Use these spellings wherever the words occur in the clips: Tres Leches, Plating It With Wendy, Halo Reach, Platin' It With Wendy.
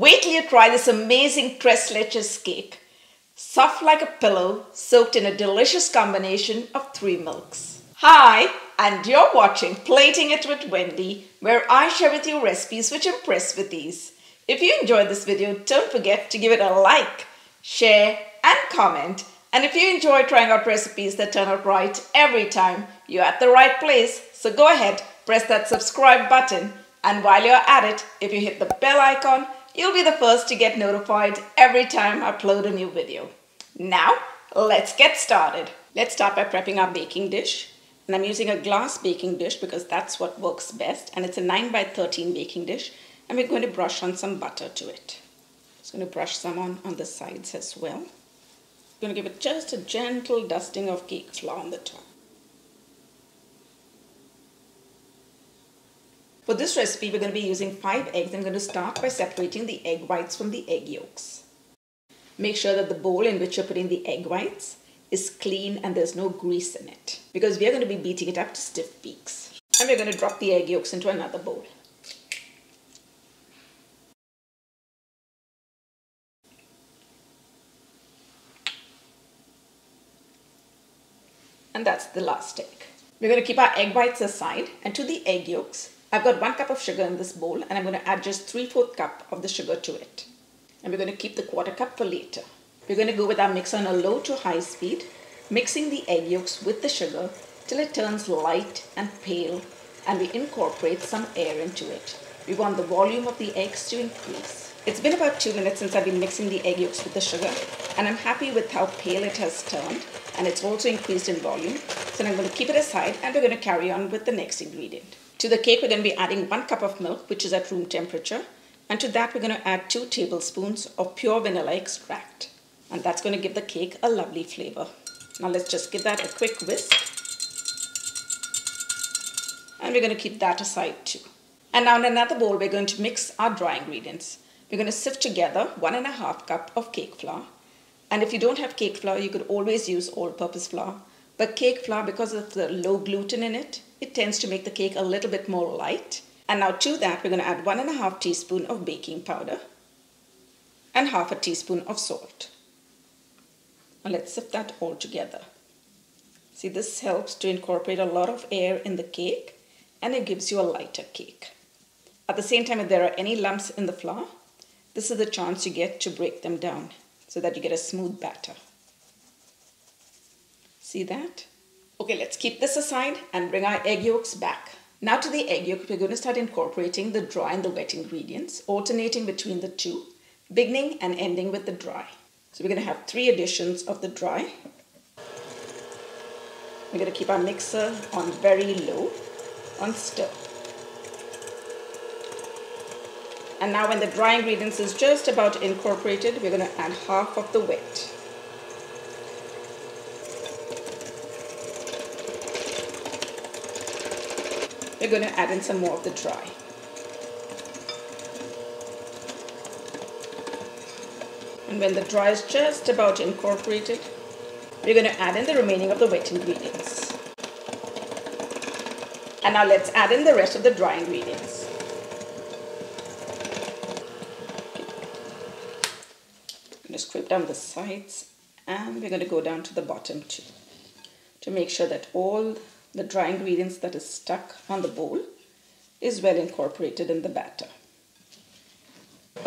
Wait till you try this amazing Tres Leches cake, soft like a pillow, soaked in a delicious combination of three milks. Hi, and you're watching Plating It with Wendy, where I share with you recipes which impress with ease. If you enjoyed this video, don't forget to give it a like, share, and comment. And if you enjoy trying out recipes that turn out right every time, you're at the right place. So go ahead, press that subscribe button. And while you're at it, if you hit the bell icon, you'll be the first to get notified every time I upload a new video. Now, let's get started. Let's start by prepping our baking dish. And I'm using a glass baking dish because that's what works best. And it's a 9x13 baking dish. And we're going to brush on some butter to it. Just going to brush some on the sides as well. I'm going to give it just a gentle dusting of cake flour on the top. For this recipe, we're going to be using 5 eggs. I'm going to start by separating the egg whites from the egg yolks. Make sure that the bowl in which you're putting the egg whites is clean and there's no grease in it, because we are going to be beating it up to stiff peaks. And we're going to drop the egg yolks into another bowl. And that's the last egg. We're going to keep our egg whites aside, and to the egg yolks, I've got 1 cup of sugar in this bowl, and I'm going to add just 3/4 cup of the sugar to it. And we're going to keep the 1/4 cup for later. We're going to go with our mixer on a low to high speed, mixing the egg yolks with the sugar till it turns light and pale, and we incorporate some air into it. We want the volume of the eggs to increase. It's been about 2 minutes since I've been mixing the egg yolks with the sugar, and I'm happy with how pale it has turned, and it's also increased in volume. So I'm going to keep it aside, and we're going to carry on with the next ingredient. To the cake, we're going to be adding 1 cup of milk, which is at room temperature. And to that, we're going to add 2 tablespoons of pure vanilla extract. And that's going to give the cake a lovely flavor. Now let's just give that a quick whisk. And we're going to keep that aside too. And now in another bowl, we're going to mix our dry ingredients. We're going to sift together 1 1/2 cup of cake flour. And if you don't have cake flour, you could always use all-purpose flour. But cake flour, because of the low gluten in it, it tends to make the cake a little bit more light. And now to that, we're going to add 1 1/2 teaspoon of baking powder and 1/2 teaspoon of salt. Now let's sift that all together. See, this helps to incorporate a lot of air in the cake, and it gives you a lighter cake. At the same time, if there are any lumps in the flour, this is the chance you get to break them down so that you get a smooth batter. See that? Okay, let's keep this aside and bring our egg yolks back. Now to the egg yolk, we're going to start incorporating the dry and the wet ingredients, alternating between the two, beginning and ending with the dry. So we're going to have 3 additions of the dry. We're going to keep our mixer on very low, on stir. And now when the dry ingredients is just about incorporated, we're going to add 1/2 of the wet. We're going to add in some more of the dry. And when the dry is just about incorporated, we're going to add in the remaining of the wet ingredients. And now let's add in the rest of the dry ingredients. I'm going to scrape down the sides, and we're going to go down to the bottom too, to make sure that all the dry ingredients that is stuck on the bowl is well incorporated in the batter.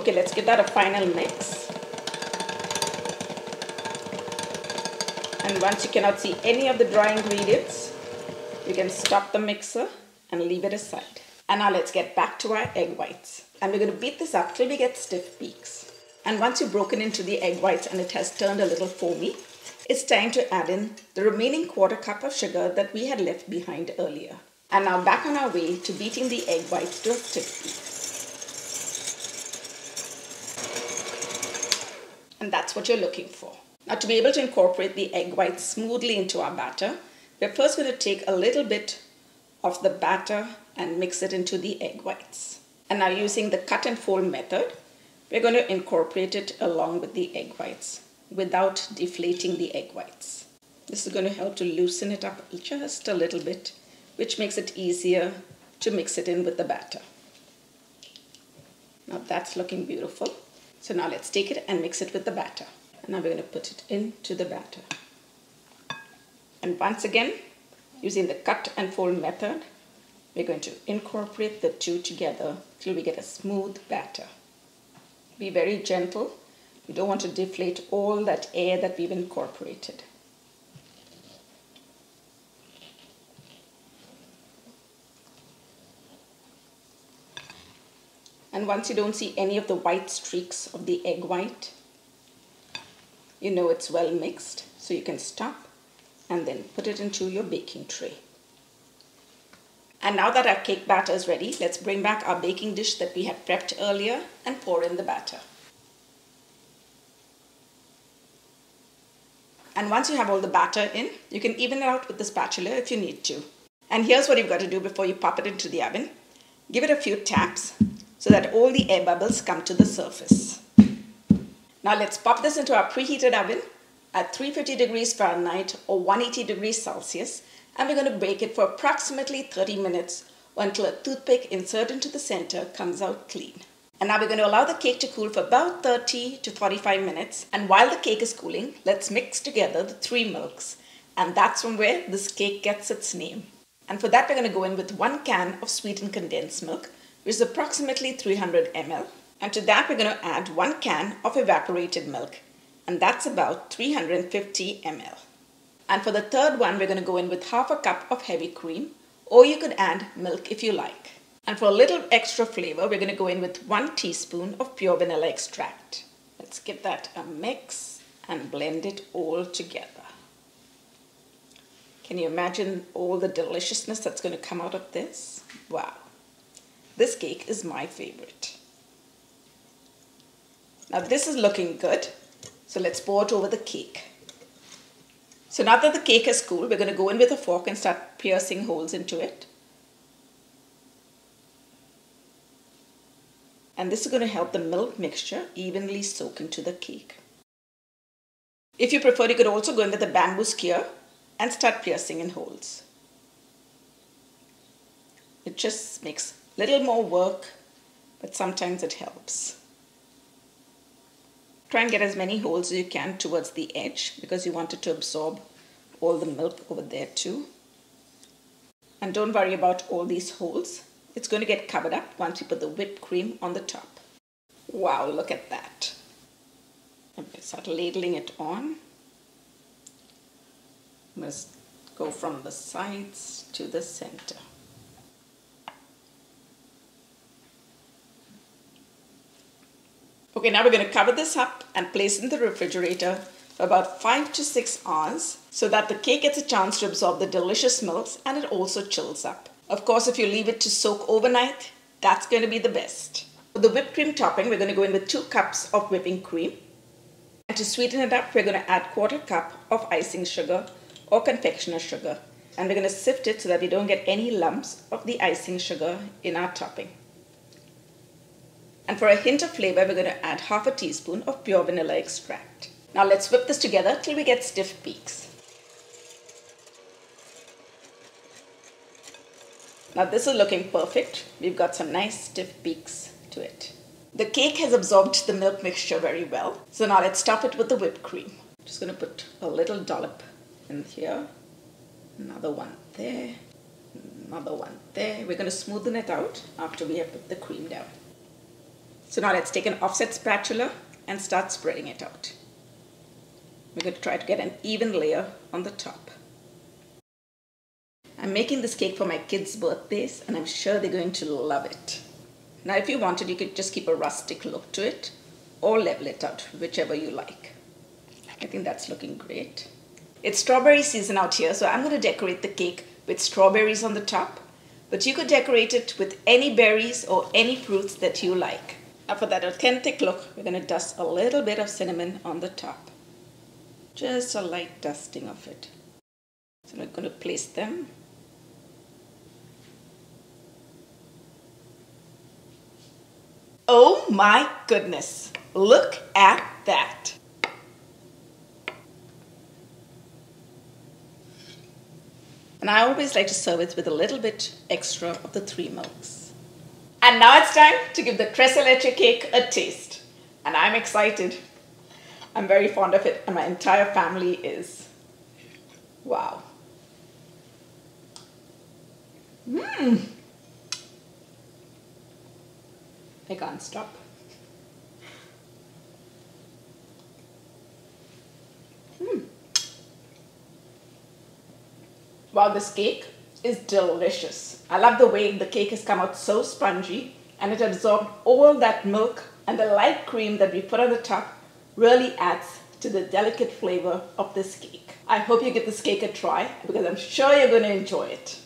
Okay, let's give that a final mix. And once you cannot see any of the dry ingredients, you can stop the mixer and leave it aside. And now let's get back to our egg whites. And we're going to beat this up till we get stiff peaks. And once you've broken into the egg whites and it has turned a little foamy, it's time to add in the remaining 1/4 cup of sugar that we had left behind earlier. And now back on our way to beating the egg whites to a stiff peak. And that's what you're looking for. Now to be able to incorporate the egg whites smoothly into our batter, we're first going to take a little bit of the batter and mix it into the egg whites. And now using the cut and fold method, we're going to incorporate it along with the egg whites, without deflating the egg whites. This is going to help to loosen it up just a little bit, which makes it easier to mix it in with the batter. Now that's looking beautiful. So now let's take it and mix it with the batter. And now we're going to put it into the batter. And once again, using the cut and fold method, we're going to incorporate the two together till we get a smooth batter. Be very gentle. You don't want to deflate all that air that we've incorporated. And once you don't see any of the white streaks of the egg white, you know it's well mixed, so you can stop and then put it into your baking tray. And now that our cake batter is ready, let's bring back our baking dish that we had prepped earlier and pour in the batter. And once you have all the batter in, you can even it out with the spatula if you need to. And here's what you've got to do before you pop it into the oven. Give it a few taps so that all the air bubbles come to the surface. Now let's pop this into our preheated oven at 350 degrees Fahrenheit or 180 degrees Celsius, and we're going to bake it for approximately 30 minutes or until a toothpick inserted into the center comes out clean. And now we're going to allow the cake to cool for about 30 to 45 minutes. And while the cake is cooling, let's mix together the three milks. And that's from where this cake gets its name. And for that, we're going to go in with 1 can of sweetened condensed milk, which is approximately 300 ml. And to that, we're going to add 1 can of evaporated milk. And that's about 350 ml. And for the third one, we're going to go in with 1/2 cup of heavy cream, or you could add milk if you like. And for a little extra flavor, we're going to go in with 1 teaspoon of pure vanilla extract. Let's give that a mix and blend it all together. Can you imagine all the deliciousness that's going to come out of this? Wow. This cake is my favorite. Now this is looking good. So let's pour it over the cake. So now that the cake is cool, we're going to go in with a fork and start piercing holes into it. And this is going to help the milk mixture evenly soak into the cake. If you prefer, you could also go in with a bamboo skewer and start piercing in holes. It just makes a little more work, but sometimes it helps. Try and get as many holes as you can towards the edge because you want it to absorb all the milk over there too. And don't worry about all these holes. It's going to get covered up once you put the whipped cream on the top. Wow, look at that. I'm going to start ladling it on. I'm going to go from the sides to the center. Okay, now we're going to cover this up and place it in the refrigerator for about 5 to 6 hours so that the cake gets a chance to absorb the delicious milks and it also chills up. Of course, if you leave it to soak overnight, that's going to be the best. For the whipped cream topping, we're going to go in with 2 cups of whipping cream. And to sweeten it up, we're going to add 1/4 cup of icing sugar or confectioner's sugar. And we're going to sift it so that we don't get any lumps of the icing sugar in our topping. And for a hint of flavor, we're going to add 1/2 teaspoon of pure vanilla extract. Now let's whip this together till we get stiff peaks. Now this is looking perfect. We've got some nice stiff peaks to it. The cake has absorbed the milk mixture very well. So now let's top it with the whipped cream. I'm just going to put a little dollop in here. Another one there. Another one there. We're going to smoothen it out after we have put the cream down. So now let's take an offset spatula and start spreading it out. We're going to try to get an even layer on the top. I'm making this cake for my kids' birthdays and I'm sure they're going to love it. Now if you wanted, you could just keep a rustic look to it or level it out, whichever you like. I think that's looking great. It's strawberry season out here, so I'm going to decorate the cake with strawberries on the top, but you could decorate it with any berries or any fruits that you like. Now for that authentic look, we're going to dust a little bit of cinnamon on the top. Just a light dusting of it. So we're going to place them. Oh my goodness, look at that. And I always like to serve it with a little bit extra of the three milks. And now it's time to give the Tres Leches cake a taste. And I'm excited. I'm very fond of it and my entire family is. Wow. Mmm. I can't stop. Mmm. Wow, this cake is delicious. I love the way the cake has come out so spongy and it absorbed all that milk, and the light cream that we put on the top really adds to the delicate flavor of this cake. I hope you give this cake a try because I'm sure you're going to enjoy it.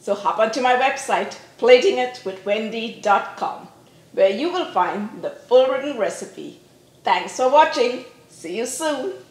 So hop onto my website, platingitwithwendy.com, where you will find the full written recipe. Thanks for watching. See you soon.